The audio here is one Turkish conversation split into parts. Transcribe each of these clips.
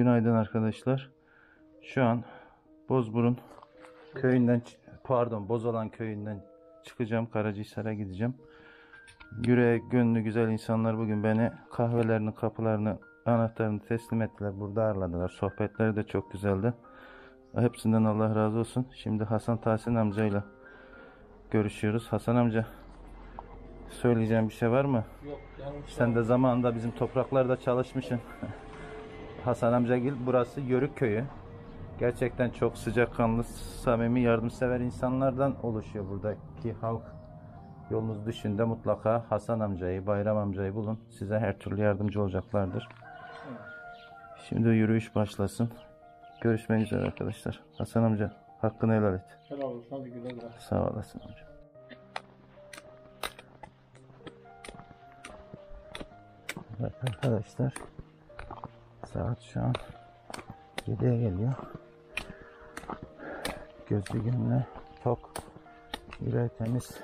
Günaydın arkadaşlar. Şu an Bozburun köyünden, pardon, Bozalan köyünden çıkacağım. Karacahisar'a gideceğim. Yüreği gönlü güzel insanlar bugün beni kahvelerini, kapılarını, anahtarını teslim ettiler. Burada ağırladılar. Sohbetleri de çok güzeldi. Hepsinden Allah razı olsun. Şimdi Hasan Tahsin amcayla görüşüyoruz. Hasan amca, söyleyeceğim bir şey var mı? Yok. Sen de zamanında bizim topraklarda çalışmışsın. Hasan amcagil, burası Yörük köyü. Gerçekten çok sıcakkanlı, samimi, yardımsever insanlardan oluşuyor buradaki halk. Yolunuz düşünde mutlaka Hasan amcayı, Bayram amcayı bulun. Size her türlü yardımcı olacaklardır. Şimdi yürüyüş başlasın. Görüşmek üzere arkadaşlar. Hasan amca, hakkını helal et. Helal olsun. Hadi güle güle. Sağ olasın amca. Evet arkadaşlar, saat şu an 7'ye geliyor. Gözlü günle tok, yüreği temiz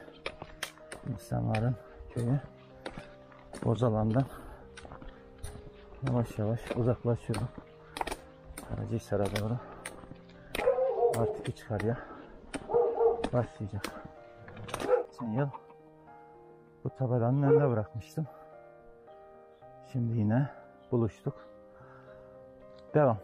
insanların köyü Bozalan'dan yavaş yavaş uzaklaşıyorum. Karacahisar'a doğru artık iç karya başlayacak. Geçen yıl bu tabelanın önüne bırakmıştım. Şimdi yine buluştuk. Devam.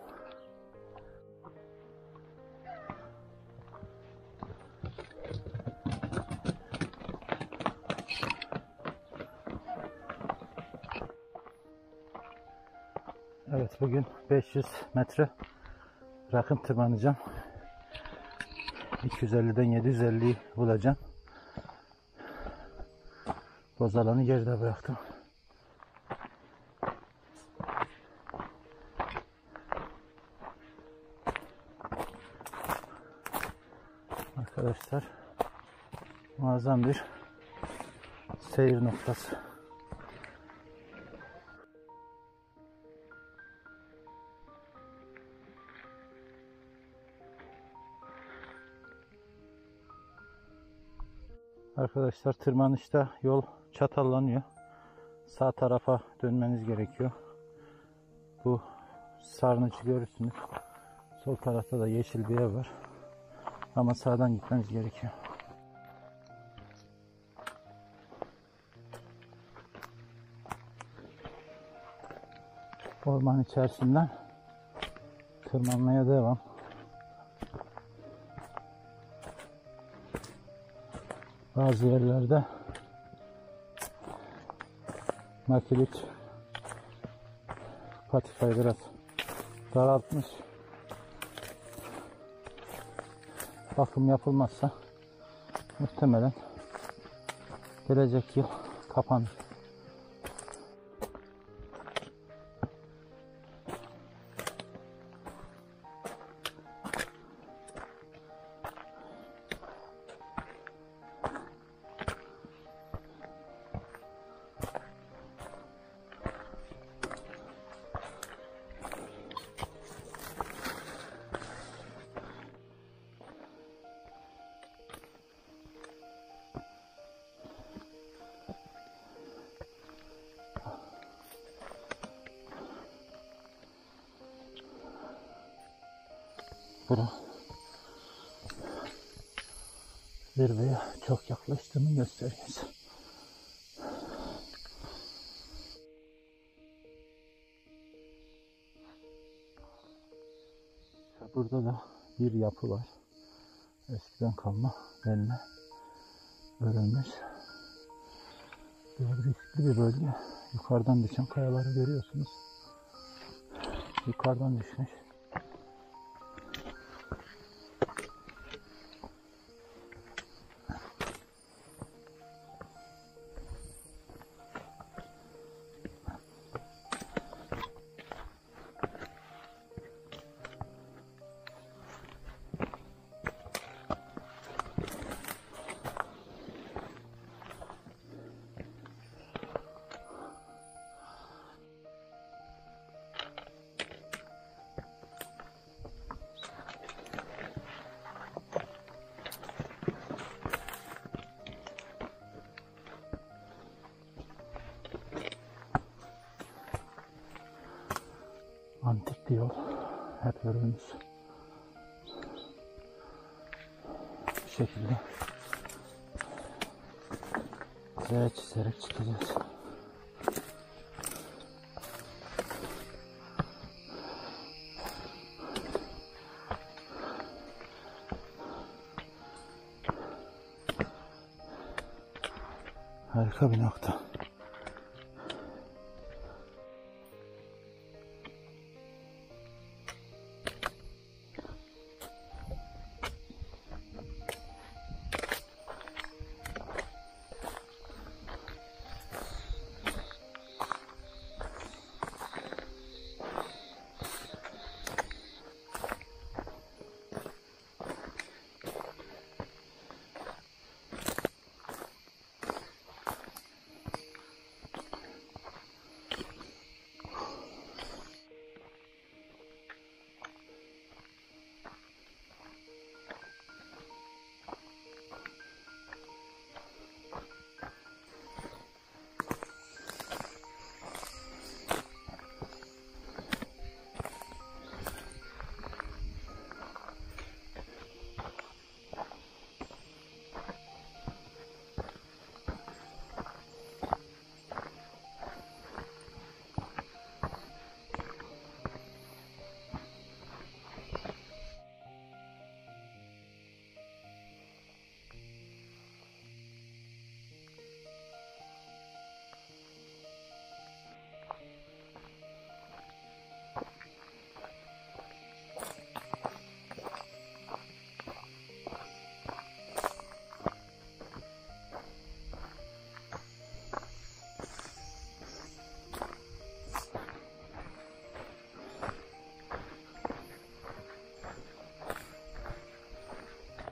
Evet, bugün 500 metre rakım tırmanacağım. 250'den 750'yi bulacağım. Bozalan'ı geride bıraktım. Arkadaşlar, muazzam bir seyir noktası. Arkadaşlar, tırmanışta yol çatallanıyor. Sağ tarafa dönmeniz gerekiyor. Bu sarnıcı görürsünüz. Sol tarafta da yeşil bir ev var. Ama sağdan gitmemiz gerekiyor. Orman içerisinden tırmanmaya devam. Bazı yerlerde makilik patikayı biraz daraltmış. Bakım yapılmazsa muhtemelen gelecek yıl kapanır. Zirveye çok yaklaştığımı gösteriyor. Burada da bir yapı var. Eskiden kalma, derine örülmüş. Böyle riskli bir bölge. Yukarıdan düşen kayaları görüyorsunuz. Yukarıdan düşmüş. antik bir yol. Hep yürümüş. Bu şekilde kıraya çizerek çıkacağız. Harika bir nokta.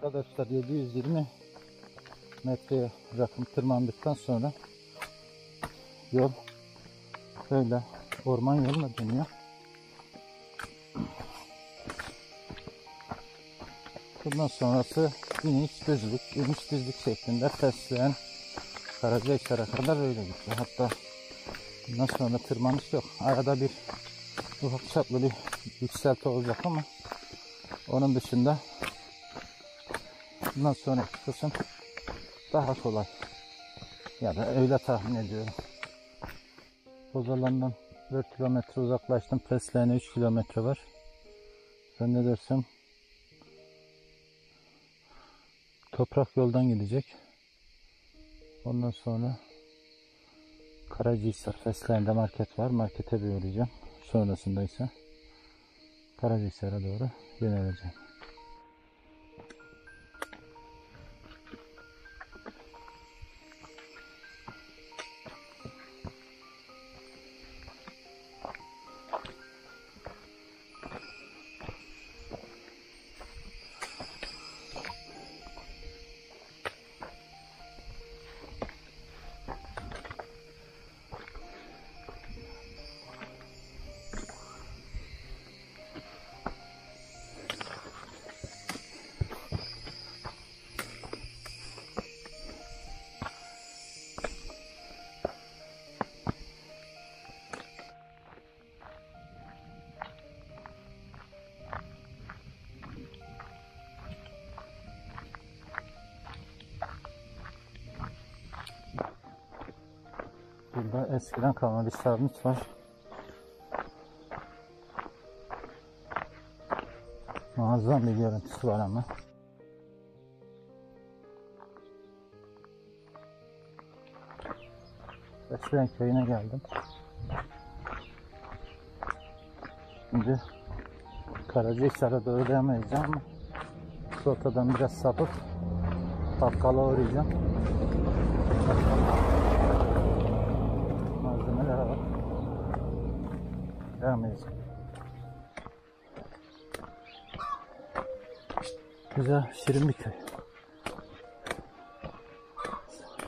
Arkadaşlar 720 metreye rakım tırmandıktan sonra yol böyle orman yoluna dönüyor. Bundan sonrası iniş düzlük, iniş düzlük şeklinde Fesleğen Karacahisar'a kadar öyle gitti. Hatta bundan sonra tırmanış yok. Arada bir ufak çaplı bir yükselti olacak ama onun dışında bundan sonraki kısım daha kolay. Ya da öyle tahmin ediyorum. Bozalan'dan 4 kilometre uzaklaştım. Fesleğen'e 3 kilometre var. Zannedersem toprak yoldan gidecek. Ondan sonra Karacahisar, Fesleğen'de market var. Markete bir uğrayacağım. Sonrasında ise Karacahisar'a doğru yöneleceğim. Burada eskiden kalma bir sarnıç var. Muazzam bir görüntüsü var ama. Fesleğen köyüne geldim. Şimdi Karacahisar'a doğru dayanamayacağım ama rotadan biraz sapıp Bakkal'a uğrayacağım. Güzel, şirin bir köy.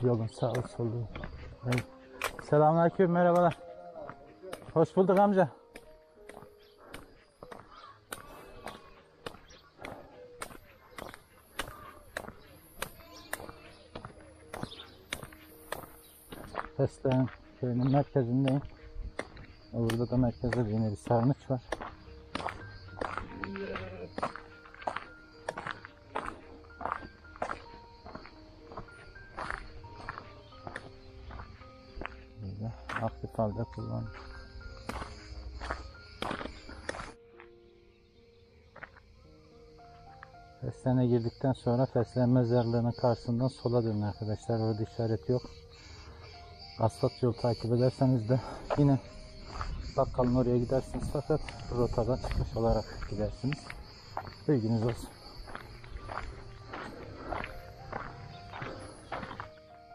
Yolun sağı solu. Selamünaleyküm, merhabalar. Hoş bulduk amca. Fesleğen köyünün merkezindeyim. Orada da merkezde yine bir sarnıç var. Burada aktif halde kullanılıyor. Fesleğen'e girdikten sonra Fesleğen mezarlığının karşısından sola dönün arkadaşlar. Orada işaret yok. Asfalt yolu takip ederseniz de yine bakkalın oraya gidersiniz, fakat rotada çıkmış olarak gidersiniz. Bilginiz olsun.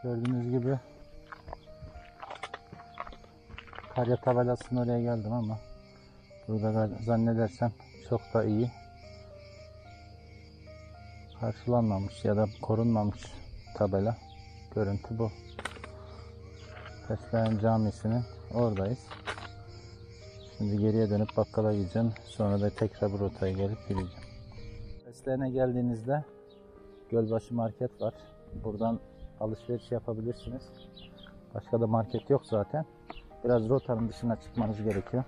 Gördüğünüz gibi Karya tabelasının oraya geldim ama burada da zannedersem çok da iyi karşılanmamış ya da korunmamış tabela. Görüntü bu. Fesleğen Camisi'nin oradayız. Şimdi geriye dönüp bakkala gideceğim. Sonra da tekrar bu rotaya gelip gireceğim. Fesleğen'e geldiğinizde Gölbaşı Market var. Buradan alışveriş yapabilirsiniz. Başka da market yok zaten. Biraz rotanın dışına çıkmanız gerekiyor.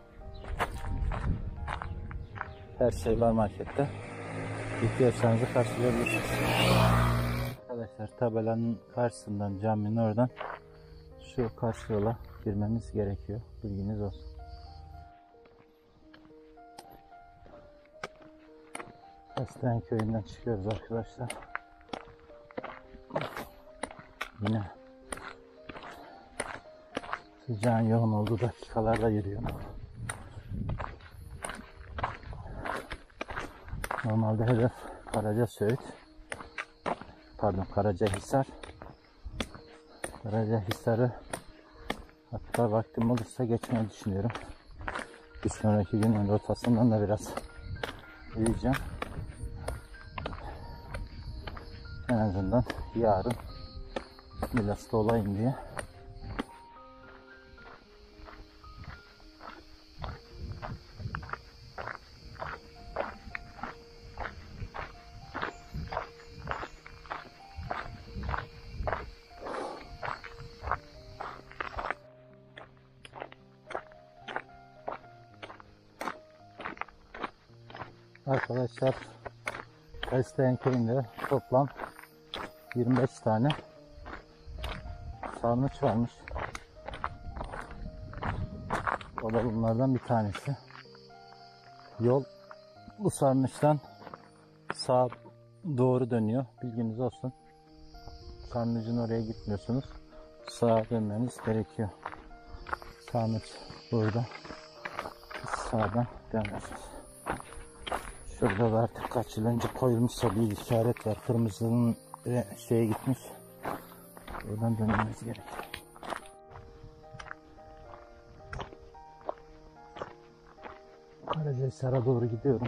Her şey var markette. İhtiyaçlarınızı karşılayabilirsiniz. Arkadaşlar tabelanın karşısından, caminin oradan şu karşı yola girmemiz gerekiyor. Bilginiz olsun. Fesleğen köyünden çıkıyoruz arkadaşlar. Yine sıcağın yoğun olduğu dakikalarda yürüyorum. Normalde hedef Karacahisar. Karacahisar'ı hatta vaktim olursa geçmeyi düşünüyorum. Bir sonraki günün rotasından da biraz yürüyeceğim. En azından yarın Milas'ta olayım diye. Arkadaşlar Fesleğen köyünde toplam 25 tane sarnıç varmış. O da bunlardan bir tanesi. Yol bu sarnıçtan sağa doğru dönüyor. Bilginiz olsun. Sarnıcın oraya gitmiyorsunuz. Sağa dönmeniz gerekiyor. Sarnıç burada. Sağdan dönüyorsunuz. Şurada da artık kaç yıl önce koyulmuşsa bir işaret var. Kırmızının şeye gitmiş. Oradan dönmemiz gerek. Karacahisar'a doğru gidiyorum.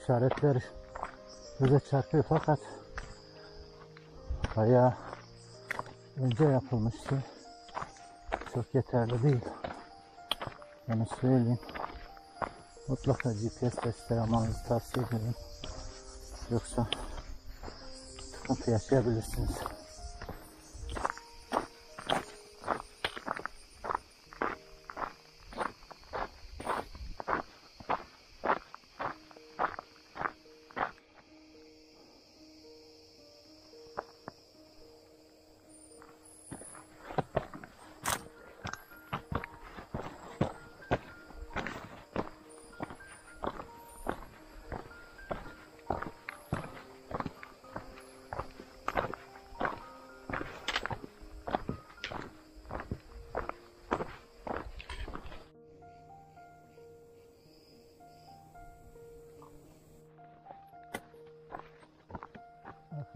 İşaretler bize çarpıyor fakat bayağı önce yapılmıştı. Çok yeterli değil. Onu söyleyeyim. Mutlaka GPS testleri almanızı tavsiye ederim. Yoksa sıkıntı yaşayabilirsiniz.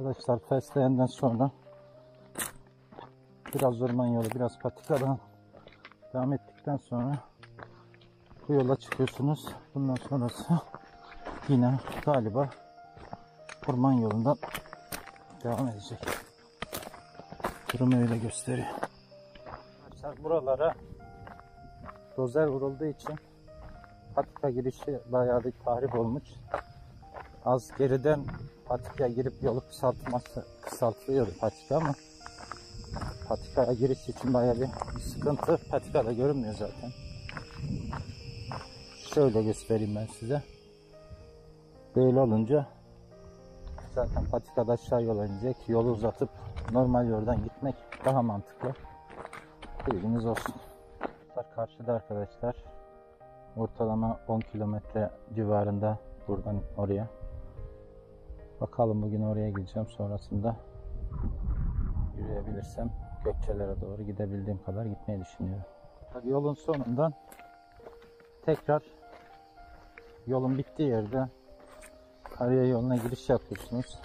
Arkadaşlar Fesleğen'den sonra biraz orman yolu, biraz patikadan devam ettikten sonra bu yola çıkıyorsunuz. Bundan sonrası yine galiba orman yolundan devam edecek. Durumu öyle gösteriyor. Arkadaşlar buralara dozer vurulduğu için patika girişi bayağı bir tahrip olmuş. Az geriden patika girip yolu kısaltılıyordu patika ama Patikaya giriş için bayağı bir sıkıntı. Patika da görünmüyor zaten. Şöyle göstereyim ben size. Böyle olunca zaten patikada aşağı yola inecek. Yolu uzatıp normal yoldan gitmek daha mantıklı. Bilginiz olsun. Karşıda arkadaşlar ortalama 10 kilometre civarında buradan oraya. Bakalım bugün oraya gideceğim. Sonrasında yürüyebilirsem Gökçelere doğru gidebildiğim kadar gitmeyi düşünüyorum. Tabii yolun sonundan tekrar yolun bittiği yerde Karya yoluna giriş yapıyorsunuz.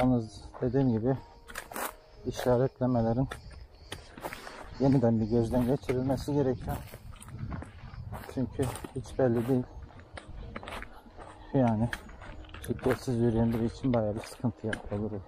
Yalnız dediğim gibi işaretlemelerin yeniden bir gözden geçirilmesi gerekiyor. Çünkü hiç belli değil. Yani şiddetsiz yürüyen biri için bayağı bir sıkıntı olur.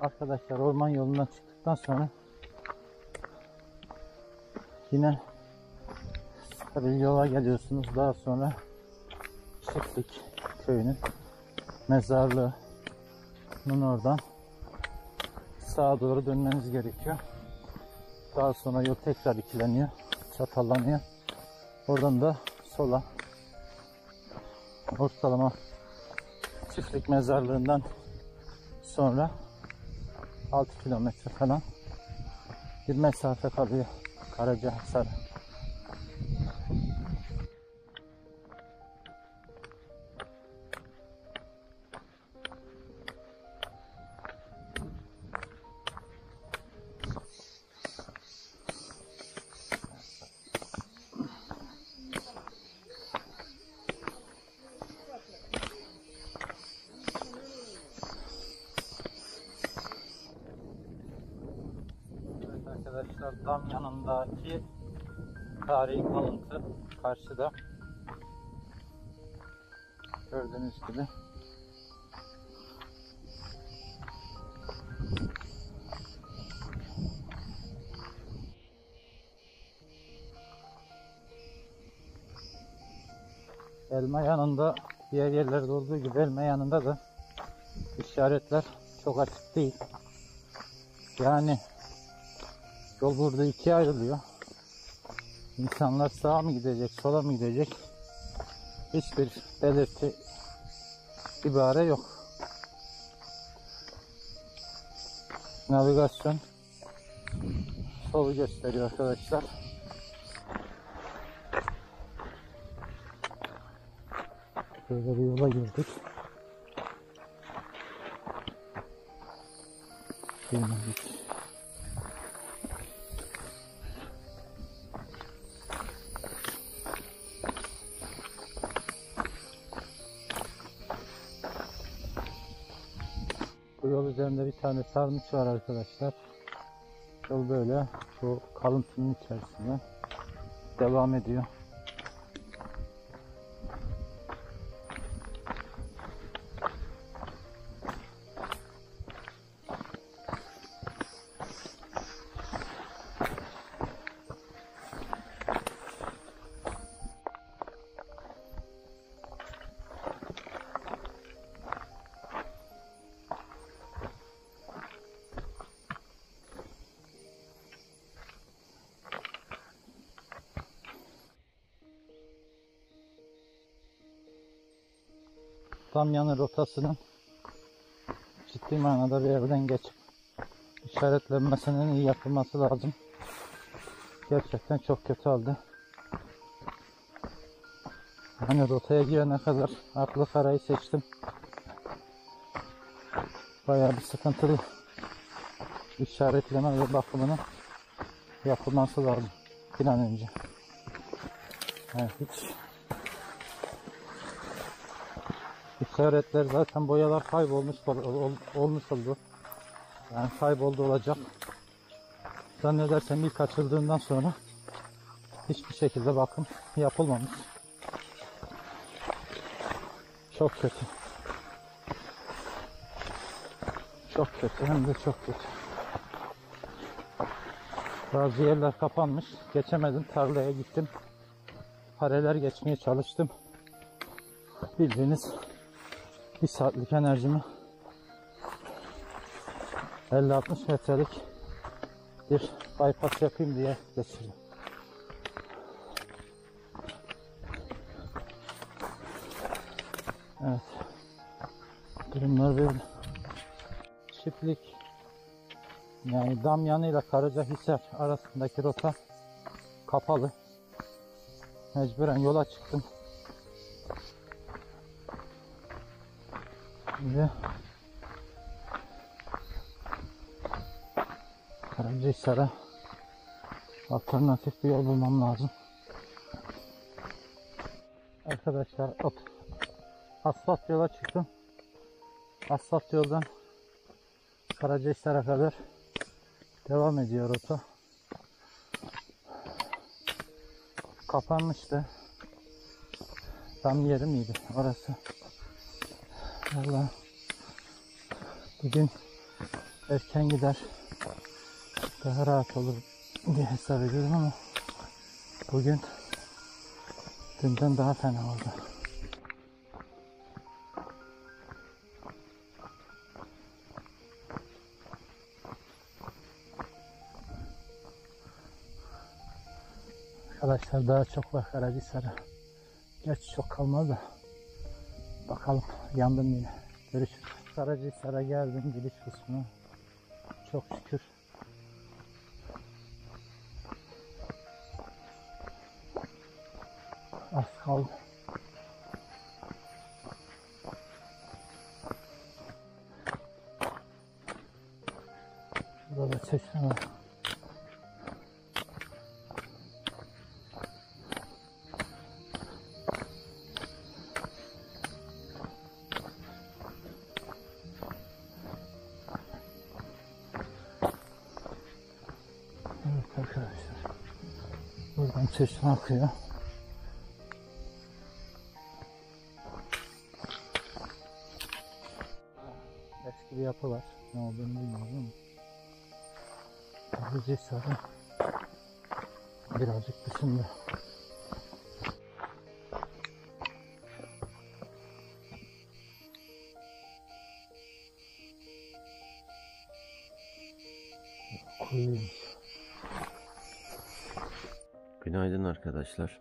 Arkadaşlar orman yolundan çıktıktan sonra yine tabii yola geliyorsunuz. Daha sonra Çiftlik köyünün mezarlığının oradan sağa doğru dönmeniz gerekiyor. Daha sonra yol tekrar ikileniyor, çatallanıyor. Oradan da sola ortalama Çiftlik mezarlığından sonra 6 kilometre falan bir mesafe kalıyor Karacahisar'a. Arkadaşlar tam yanındaki tarihi kalıntı karşıda. Gördüğünüz gibi. Elma yanında, diğer yerlerde olduğu gibi elma yanında da işaretler çok açık değil. Yani yol burada ikiye ayrılıyor. İnsanlar sağa mı gidecek, sola mı gidecek? Hiçbir belirti, ibare yok. Navigasyon solu gösteriyor arkadaşlar. Böyle bir yola girdik. Girmedik. Yol üzerinde bir tane sarnıç var arkadaşlar. Yol böyle bu kalıntının içerisinde devam ediyor. Damyanın rotasının ciddi manada bir yerden geçip işaretlenmesinin iyi yapılması lazım. gerçekten çok kötü aldı. Hani rotaya girene kadar aklı karayı seçtim. Bayağı bir sıkıntılı işaretleme ve bakımını yapılması lazım bir an önce. Yani hiç işaretler zaten boyalar kaybolmuş oldu. Yani kayboldu olacak. Zannedersem ilk açıldığından sonra hiçbir şekilde bakım yapılmamış. Çok kötü. Çok kötü, hem de çok kötü. Bazı yerler kapanmış. Geçemedim, tarlaya gittim. Fareler geçmeye çalıştım. Bildiğiniz bir saatlik enerjimi 50-60 metrelik bir bypass yapayım diye geçirdim. Evet. Durumlar böyle. Çiftlik, yani Damyanı ile Karacahisar arasındaki rota kapalı. Mecburen yola çıktım. Şimdi Karacahisar'a alternatif bir yol bulmam lazım. Arkadaşlar asfalt yola çıktım. Asfalt yoldan Karacahisar'a kadar devam ediyor rota. Kapanmıştı. Tam yeri miydi orası? Vallahi bugün erken gider, daha rahat olur diye hesap ediyorum ama bugün dünden daha fena oldu. Arkadaşlar daha çok var Karacahisar'a. Gerçi çok kalmadı da. Bakalım, yandım yine. Görüşürüz. Karacahisar'a geldim, gidiş kısmı. Çok şükür. Az kaldı. Burada da çeşme var. Çeşme akıyor. Eski bir yapı var. Ne olduğunu bilmiyorum. Karacahisar'ı birazcık dışında. Kuyuymuş. Günaydın arkadaşlar.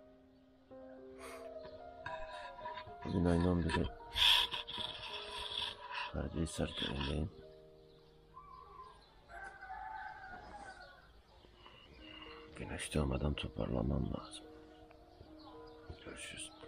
Bugün ayın 11'i. Karacahisar köyündeyim. Güneş doğmadan toparlamam lazım. Görüşürüz.